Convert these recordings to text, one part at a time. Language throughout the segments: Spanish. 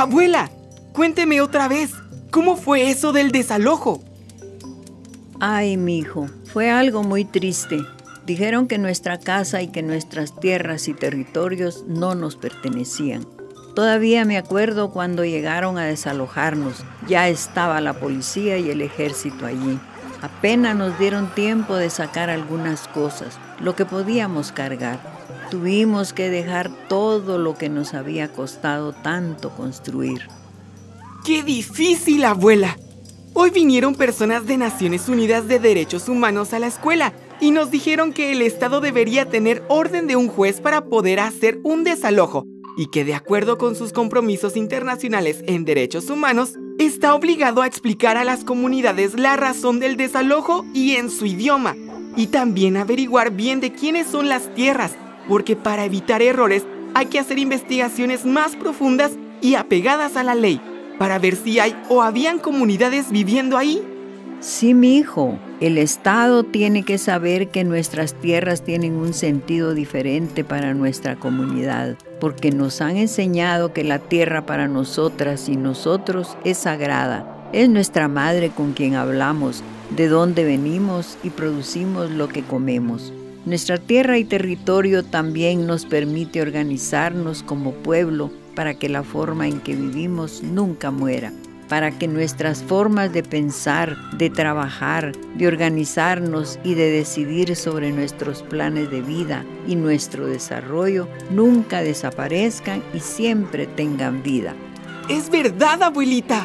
Abuela, cuénteme otra vez, ¿cómo fue eso del desalojo? Ay, mijo, fue algo muy triste. Dijeron que nuestra casa y que nuestras tierras y territorios no nos pertenecían. Todavía me acuerdo cuando llegaron a desalojarnos. Ya estaba la policía y el ejército allí. Apenas nos dieron tiempo de sacar algunas cosas, lo que podíamos cargar. Tuvimos que dejar todo lo que nos había costado tanto construir. ¡Qué difícil, abuela! Hoy vinieron personas de Naciones Unidas de Derechos Humanos a la escuela y nos dijeron que el Estado debería tener orden de un juez para poder hacer un desalojo y que, de acuerdo con sus compromisos internacionales en derechos humanos, está obligado a explicar a las comunidades la razón del desalojo y en su idioma, y también averiguar bien de quiénes son las tierras, porque para evitar errores hay que hacer investigaciones más profundas y apegadas a la ley para ver si hay o habían comunidades viviendo ahí. Sí, mijo. El Estado tiene que saber que nuestras tierras tienen un sentido diferente para nuestra comunidad, porque nos han enseñado que la tierra para nosotras y nosotros es sagrada. Es nuestra madre con quien hablamos, de dónde venimos y producimos lo que comemos. Nuestra tierra y territorio también nos permite organizarnos como pueblo para que la forma en que vivimos nunca muera, para que nuestras formas de pensar, de trabajar, de organizarnos y de decidir sobre nuestros planes de vida y nuestro desarrollo nunca desaparezcan y siempre tengan vida. Es verdad, abuelita.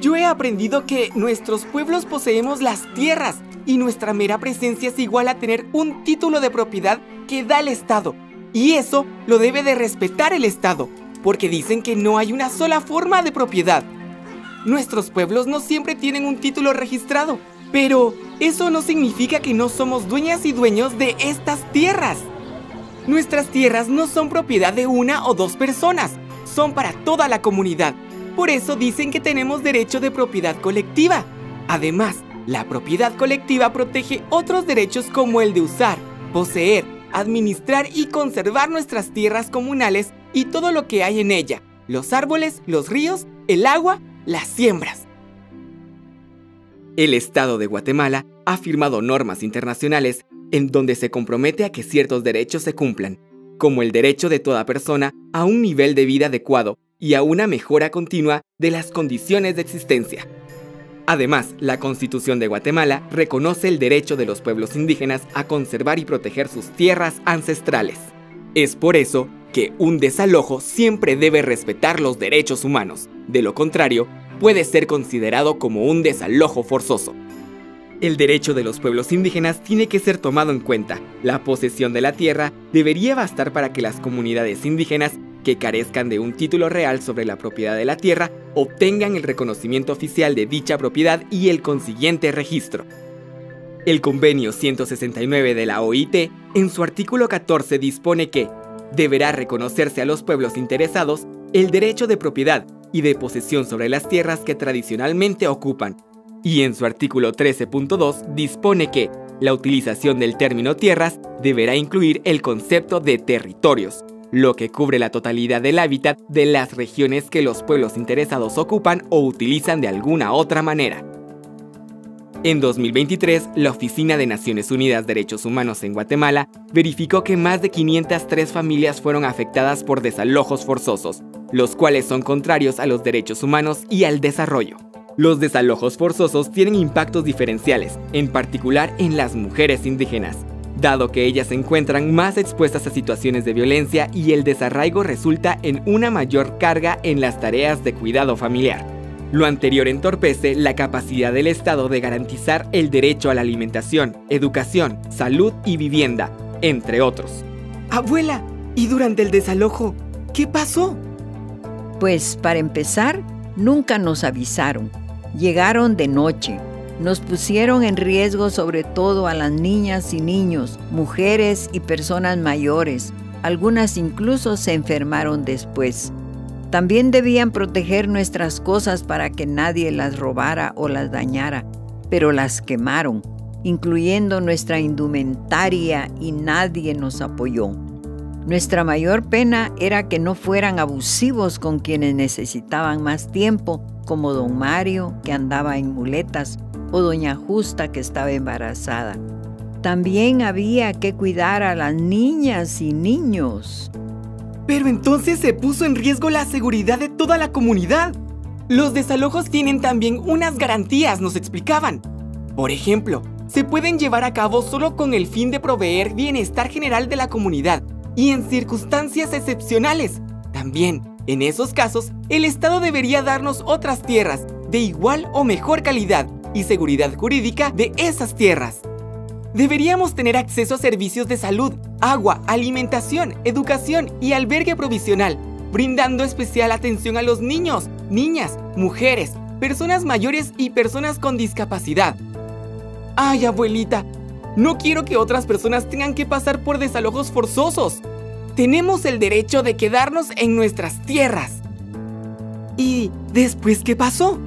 Yo he aprendido que nuestros pueblos poseemos las tierras y nuestra mera presencia es igual a tener un título de propiedad que da el Estado. Y eso lo debe de respetar el Estado, porque dicen que no hay una sola forma de propiedad. Nuestros pueblos no siempre tienen un título registrado, pero eso no significa que no somos dueñas y dueños de estas tierras. Nuestras tierras no son propiedad de una o dos personas, son para toda la comunidad. Por eso dicen que tenemos derecho de propiedad colectiva. Además, la propiedad colectiva protege otros derechos como el de usar, poseer, administrar y conservar nuestras tierras comunales y todo lo que hay en ella, los árboles, los ríos, el agua, las siembras. El Estado de Guatemala ha firmado normas internacionales en donde se compromete a que ciertos derechos se cumplan, como el derecho de toda persona a un nivel de vida adecuado y a una mejora continua de las condiciones de existencia. Además, la Constitución de Guatemala reconoce el derecho de los pueblos indígenas a conservar y proteger sus tierras ancestrales. Es por eso que un desalojo siempre debe respetar los derechos humanos. De lo contrario, puede ser considerado como un desalojo forzoso. El derecho de los pueblos indígenas tiene que ser tomado en cuenta. La posesión de la tierra debería bastar para que las comunidades indígenas que carezcan de un título real sobre la propiedad de la tierra obtengan el reconocimiento oficial de dicha propiedad y el consiguiente registro. El Convenio 169 de la OIT, en su artículo 14, dispone que deberá reconocerse a los pueblos interesados el derecho de propiedad y de posesión sobre las tierras que tradicionalmente ocupan. Y en su artículo 13.2 dispone que la utilización del término tierras deberá incluir el concepto de territorios, lo que cubre la totalidad del hábitat de las regiones que los pueblos interesados ocupan o utilizan de alguna otra manera. En 2023, la Oficina de Naciones Unidas de Derechos Humanos en Guatemala verificó que más de 503 familias fueron afectadas por desalojos forzosos, los cuales son contrarios a los derechos humanos y al desarrollo. Los desalojos forzosos tienen impactos diferenciales, en particular en las mujeres indígenas, dado que ellas se encuentran más expuestas a situaciones de violencia y el desarraigo resulta en una mayor carga en las tareas de cuidado familiar. Lo anterior entorpece la capacidad del Estado de garantizar el derecho a la alimentación, educación, salud y vivienda, entre otros. Abuela, ¿y durante el desalojo qué pasó? Pues, para empezar, nunca nos avisaron. Llegaron de noche. Nos pusieron en riesgo sobre todo a las niñas y niños, mujeres y personas mayores. Algunas incluso se enfermaron después. También debían proteger nuestras cosas para que nadie las robara o las dañara, pero las quemaron, incluyendo nuestra indumentaria, y nadie nos apoyó. Nuestra mayor pena era que no fueran abusivos con quienes necesitaban más tiempo, como don Mario, que andaba en muletas, o doña Justa, que estaba embarazada. También había que cuidar a las niñas y niños. Pero entonces se puso en riesgo la seguridad de toda la comunidad. Los desalojos tienen también unas garantías, nos explicaban. Por ejemplo, se pueden llevar a cabo solo con el fin de proveer bienestar general de la comunidad y en circunstancias excepcionales. También, en esos casos, el Estado debería darnos otras tierras de igual o mejor calidad y seguridad jurídica de esas tierras. Deberíamos tener acceso a servicios de salud, agua, alimentación, educación y albergue provisional, brindando especial atención a los niños, niñas, mujeres, personas mayores y personas con discapacidad. ¡Ay, abuelita! No quiero que otras personas tengan que pasar por desalojos forzosos. Tenemos el derecho de quedarnos en nuestras tierras. ¿Y después qué pasó?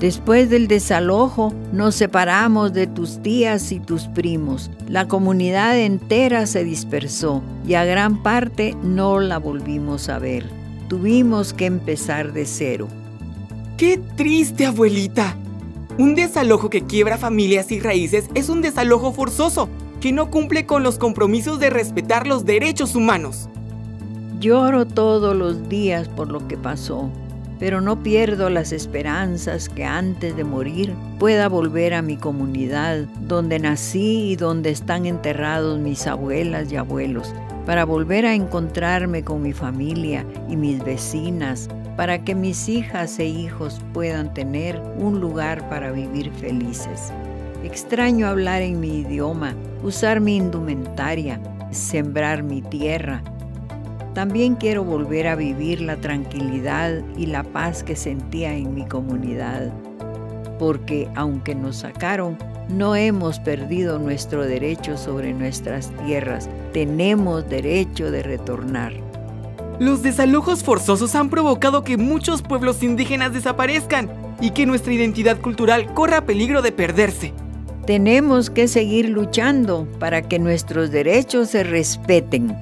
Después del desalojo, nos separamos de tus tías y tus primos. La comunidad entera se dispersó y a gran parte no la volvimos a ver. Tuvimos que empezar de cero. ¡Qué triste, abuelita! Un desalojo que quiebra familias y raíces es un desalojo forzoso que no cumple con los compromisos de respetar los derechos humanos. Lloro todos los días por lo que pasó, pero no pierdo las esperanzas que antes de morir pueda volver a mi comunidad, donde nací y donde están enterrados mis abuelas y abuelos, para volver a encontrarme con mi familia y mis vecinas, para que mis hijas e hijos puedan tener un lugar para vivir felices. Extraño hablar en mi idioma, usar mi indumentaria, sembrar mi tierra. También quiero volver a vivir la tranquilidad y la paz que sentía en mi comunidad, porque aunque nos sacaron, no hemos perdido nuestro derecho sobre nuestras tierras. Tenemos derecho de retornar. Los desalojos forzosos han provocado que muchos pueblos indígenas desaparezcan y que nuestra identidad cultural corra peligro de perderse. Tenemos que seguir luchando para que nuestros derechos se respeten.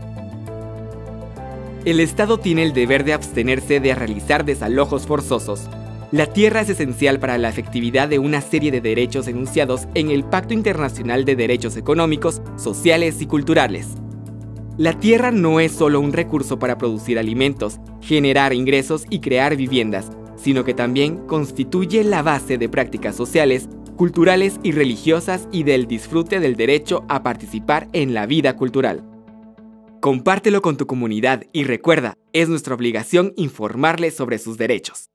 El Estado tiene el deber de abstenerse de realizar desalojos forzosos. La tierra es esencial para la efectividad de una serie de derechos enunciados en el Pacto Internacional de Derechos Económicos, Sociales y Culturales. La tierra no es solo un recurso para producir alimentos, generar ingresos y crear viviendas, sino que también constituye la base de prácticas sociales, culturales y religiosas y del disfrute del derecho a participar en la vida cultural. Compártelo con tu comunidad y recuerda, es nuestra obligación informarles sobre sus derechos.